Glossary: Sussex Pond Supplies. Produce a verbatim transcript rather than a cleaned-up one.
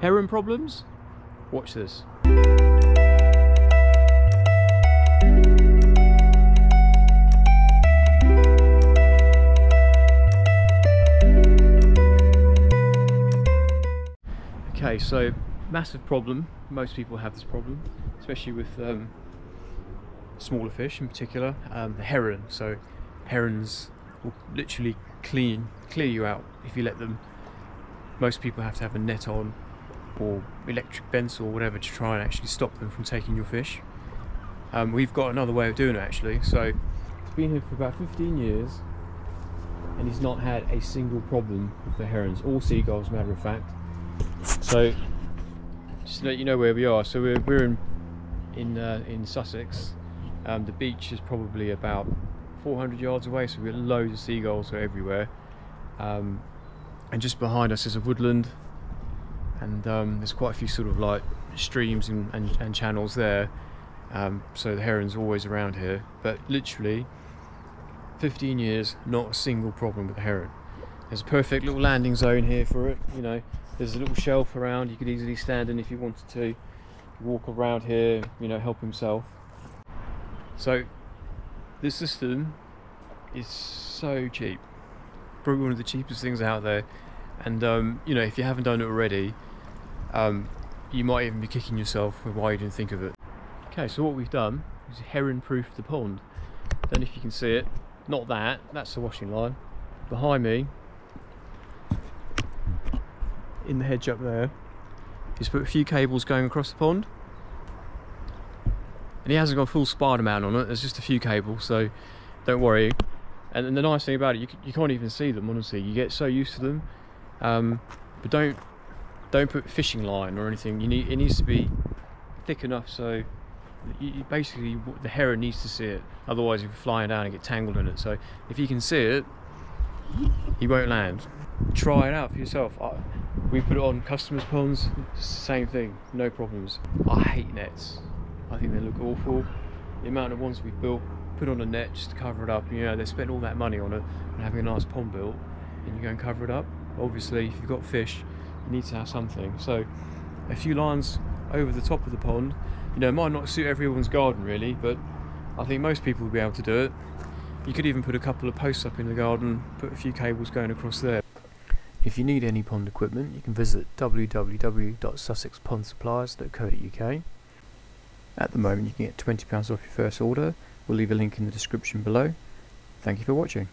Heron problems? Watch this. Okay, so massive problem. Most people have this problem, especially with um, smaller fish in particular, um, the heron. So herons will literally clean, clear you out if you let them. Most people have to have a net on or electric fence or whatever to try and actually stop them from taking your fish. Um, we've got another way of doing it actually. So he's been here for about fifteen years and he's not had a single problem with the herons or seagulls, matter of fact. So just to let you know where we are, so we're, we're in in, uh, in Sussex. Um, the beach is probably about four hundred yards away, so we've got loads of seagulls everywhere. Um, and just behind us is a woodland, and um, there's quite a few sort of like streams and, and, and channels there, um, so the heron's always around here. But literally fifteen years, not a single problem with the heron. There's a perfect little landing zone here for it, you know. There's a little shelf around, you could easily stand in if you wanted to, walk around here, you know, help himself. So this system is so cheap, probably one of the cheapest things out there. And um, you know, if you haven't done it already, um, you might even be kicking yourself with why you didn't think of it. Okay, so what we've done is heron proof the pond. Don't know if you can see it, not that, that's the washing line. Behind me, in the hedge up there, he's put a few cables going across the pond. And he hasn't got full Spider-Man on it, there's just a few cables, so don't worry. And, and the nice thing about it, you, you can't even see them, honestly. You get so used to them. Um, but don't don't put fishing line or anything. You need, it needs to be thick enough so you, you basically the heron needs to see it. Otherwise, you'll be flying down and get tangled in it. So if you can see it, he won't land. Try it out for yourself. I, we put it on customers' ponds, same thing, no problems. I hate nets. I think they look awful. The amount of ones we built, put on a net just to cover it up. You know, they spent all that money on it and having a nice pond built, and you go and cover it up. Obviously, if you've got fish, you need to have something. So, a few lines over the top of the pond. You know, it might not suit everyone's garden really, but I think most people will be able to do it. You could even put a couple of posts up in the garden, put a few cables going across there. If you need any pond equipment, you can visit w w w dot sussex pond supplies dot co dot u k. At the moment, you can get twenty pounds off your first order. We'll leave a link in the description below. Thank you for watching.